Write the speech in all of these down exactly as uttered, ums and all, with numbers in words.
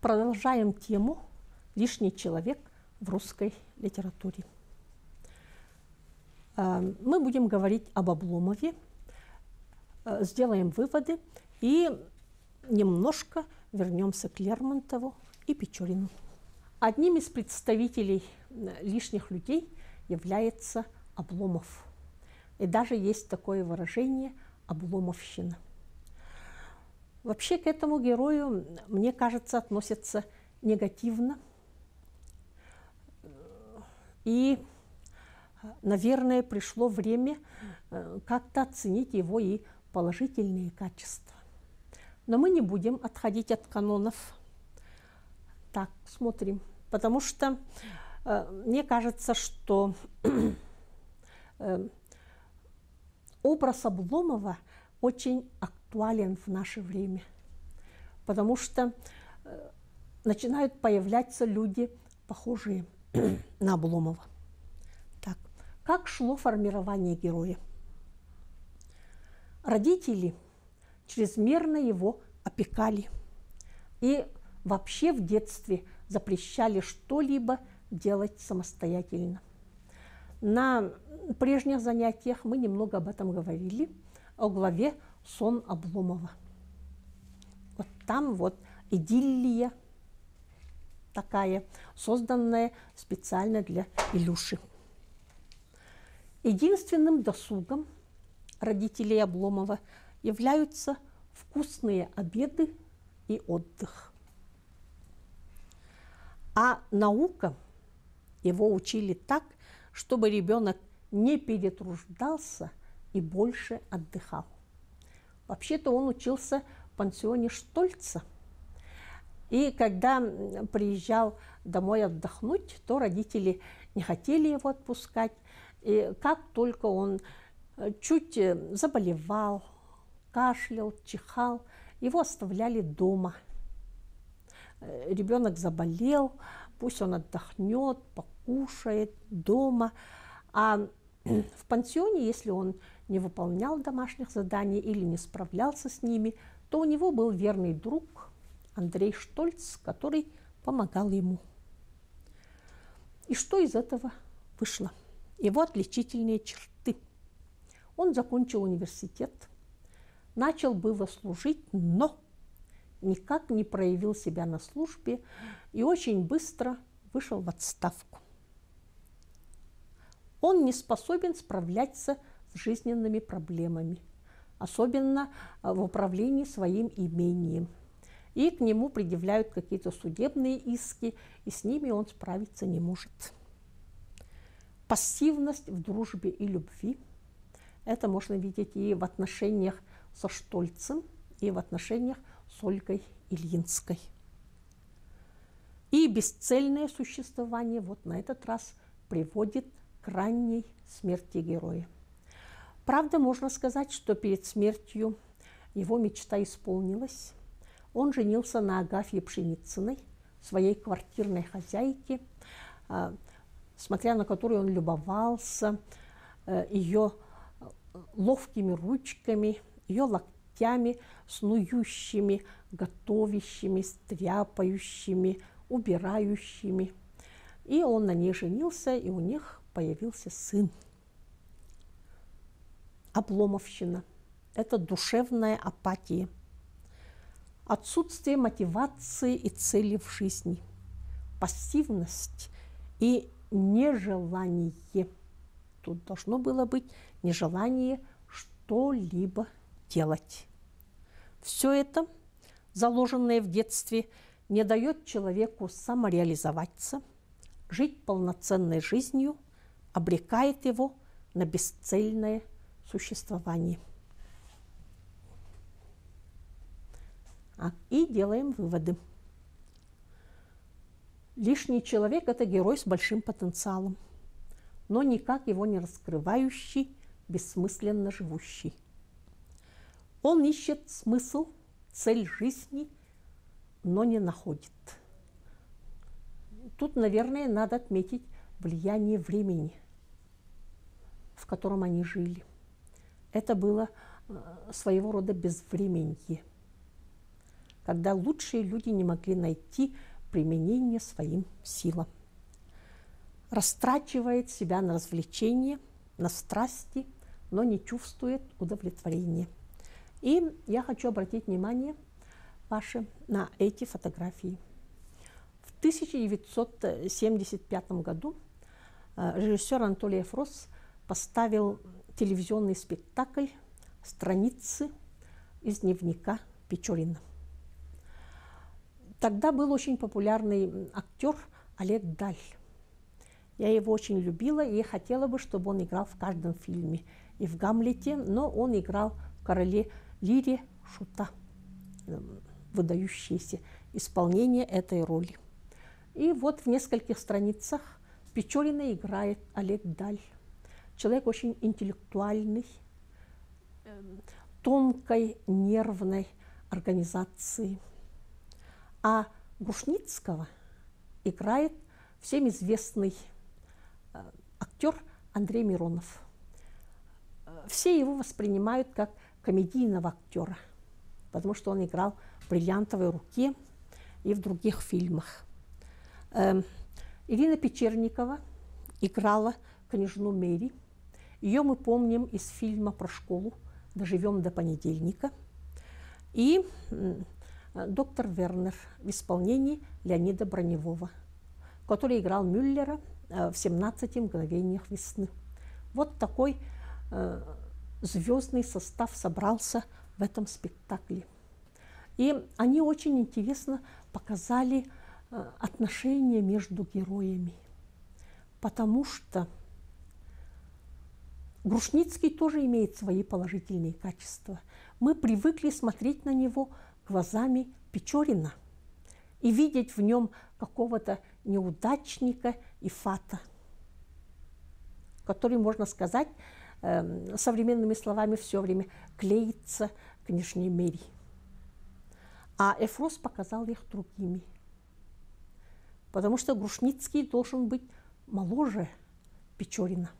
Продолжаем тему «Лишний человек в русской литературе». Мы будем говорить об Обломове, сделаем выводы и немножко вернемся к Лермонтову и Печорину. Одним из представителей лишних людей является Обломов. И даже есть такое выражение «обломовщина». Вообще к этому герою, мне кажется, относятся негативно. И, наверное, пришло время как-то оценить его и положительные качества. Но мы не будем отходить от канонов. Так, смотрим. Потому что мне кажется, что образ Обломова очень актуален в наше время, потому что э, начинают появляться люди, похожие на Обломова. Так, как шло формирование героя? Родители чрезмерно его опекали и вообще в детстве запрещали что-либо делать самостоятельно. На прежних занятиях мы немного об этом говорили, о главе «Сон Обломова». Вот там вот идиллия такая, созданная специально для Илюши. Единственным досугом родителей Обломова являются вкусные обеды и отдых. А наука его учили так, чтобы ребенок не перетруждался и больше отдыхал. Вообще-то он учился в пансионе Штольца. И когда приезжал домой отдохнуть, то родители не хотели его отпускать. И как только он чуть заболевал, кашлял, чихал, его оставляли дома. Ребенок заболел, пусть он отдохнет, покушает дома. А в пансионе, если он не выполнял домашних заданий или не справлялся с ними, то у него был верный друг Андрей Штольц, который помогал ему. И что из этого вышло? Его отличительные черты. Он закончил университет, начал было служить, но никак не проявил себя на службе и очень быстро вышел в отставку. Он не способен справляться с жизненными проблемами, особенно в управлении своим имением. И к нему предъявляют какие-то судебные иски, и с ними он справиться не может. Пассивность в дружбе и любви. Это можно видеть и в отношениях со Штольцем, и в отношениях с Ольгой Ильинской. И бесцельное существование вот на этот раз приводит к ранней смерти героя. Правда, можно сказать, что перед смертью его мечта исполнилась. Он женился на Агафье Пшеницыной, своей квартирной хозяйке, смотря на которую он любовался, ее ловкими ручками, ее локтями, снующими, готовящими, стряпающими, убирающими. И он на ней женился, и у них появился сын. Обломовщина – это душевная апатия, отсутствие мотивации и цели в жизни, пассивность и нежелание. Тут должно было быть нежелание что-либо делать. Все это, заложенное в детстве, не дает человеку самореализоваться, жить полноценной жизнью, обрекает его на бесцельное существование. А, и делаем выводы. Лишний человек – это герой с большим потенциалом, но никак его не раскрывающий, бессмысленно живущий. Он ищет смысл, цель жизни, но не находит. Тут, наверное, надо отметить влияние времени, в котором они жили. Это было своего рода безвременье, когда лучшие люди не могли найти применение своим силам. Растрачивает себя на развлечения, на страсти, но не чувствует удовлетворения. И я хочу обратить внимание ваше на эти фотографии. В тысяча девятьсот семьдесят пятом году режиссер Анатолий Эфрос поставил телевизионный спектакль «Страницы из дневника Печорина». Тогда был очень популярный актер Олег Даль. Я его очень любила и хотела бы, чтобы он играл в каждом фильме. И в «Гамлете», но он играл в «Короле Лире» Шута, выдающееся исполнение этой роли. И вот в нескольких страницах Печорина играет Олег Даль. Человек очень интеллектуальный, тонкой, нервной организации. А Грушницкого играет всем известный актер Андрей Миронов. Все его воспринимают как комедийного актера, потому что он играл в «Бриллиантовой руке» и в других фильмах. Ирина Печерникова играла княжну Мэри. Ее мы помним из фильма про школу «Доживем до понедельника». И доктор Вернер в исполнении Леонида Броневого, который играл Мюллера в «семнадцати мгновениях весны». Вот такой звездный состав собрался в этом спектакле. И они очень интересно показали отношения между героями, потому что Грушницкий тоже имеет свои положительные качества. Мы привыкли смотреть на него глазами Печорина и видеть в нем какого-то неудачника и фата, который, можно сказать, современными словами, все время клеится к княжне Мэри. А Эфрос показал их другими, потому что Грушницкий должен быть моложе Печорина.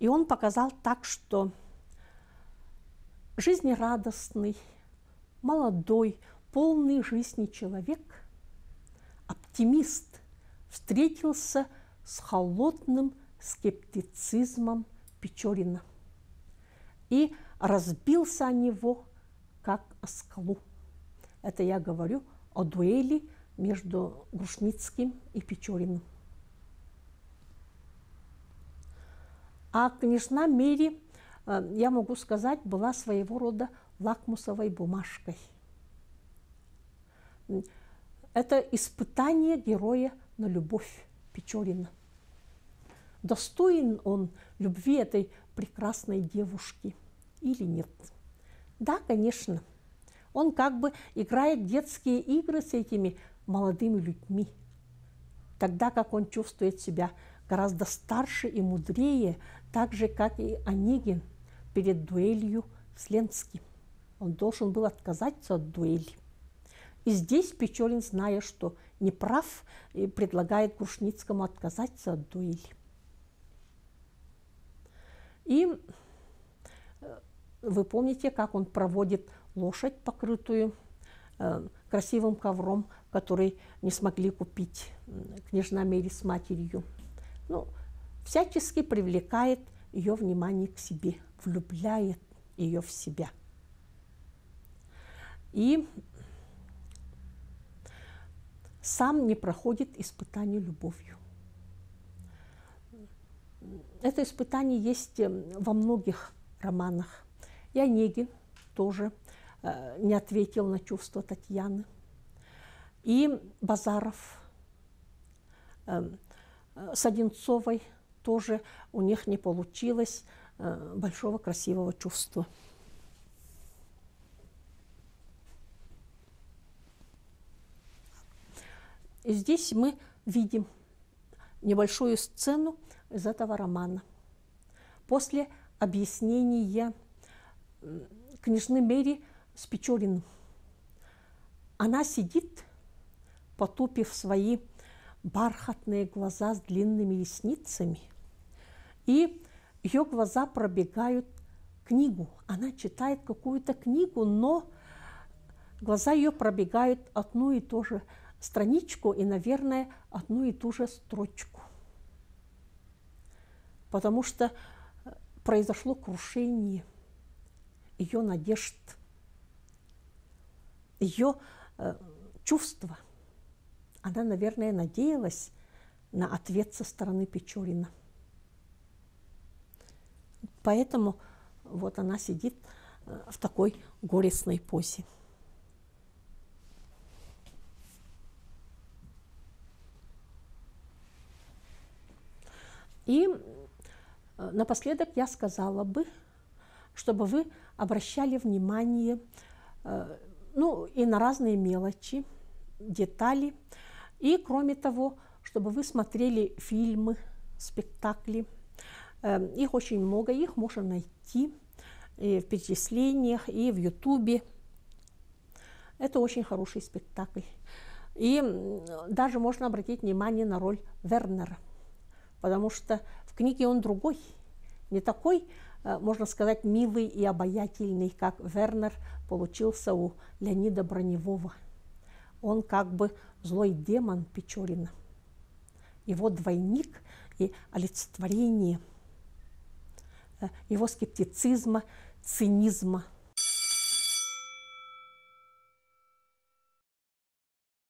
И он показал так, что жизнерадостный, молодой, полный жизни человек, оптимист, встретился с холодным скептицизмом Печорина. И разбился о него, как о скалу. Это я говорю о дуэли между Грушницким и Печориным. А княжна Мэри, я могу сказать, была своего рода лакмусовой бумажкой. Это испытание героя на любовь Печорина. Достоин он любви этой прекрасной девушки или нет? Да, конечно. Он как бы играет детские игры с этими молодыми людьми, тогда как он чувствует себя гораздо старше и мудрее, так же, как и Онегин перед дуэлью с Ленским. Он должен был отказаться от дуэли. И здесь Печорин, зная, что не прав, предлагает Грушницкому отказаться от дуэли. И вы помните, как он проводит лошадь, покрытую красивым ковром, который не смогли купить княжна Мэри с матерью. Ну, всячески привлекает ее внимание к себе, влюбляет ее в себя. И сам не проходит испытание любовью. Это испытание есть во многих романах. И Онегин тоже не ответил на чувства Татьяны. И Базаров с Одинцовой тоже у них не получилось большого красивого чувства. И здесь мы видим небольшую сцену из этого романа. После объяснения княжны Мэри с Печориным она сидит, потупив свои бархатные глаза с длинными ресницами, и ее глаза пробегают книгу. Она читает какую-то книгу, но Глаза ее пробегают одну и ту же страничку и, наверное, одну и ту же строчку. Потому что произошло крушение ее надежд, ее э, чувства. Она, наверное, надеялась на ответ со стороны Печорина. Поэтому вот она сидит в такой горестной позе. И напоследок я сказала бы, чтобы вы обращали внимание, ну, и на разные мелочи, детали, и, кроме того, чтобы вы смотрели фильмы, спектакли. Их очень много, их можно найти и в перечислениях, и в Ютубе. Это очень хороший спектакль. И даже можно обратить внимание на роль Вернера, потому что в книге он другой, не такой, можно сказать, милый и обаятельный, как Вернер получился у Леонида Броневого. Он как бы злой демон Печорина, его двойник и олицетворение его скептицизма, цинизма.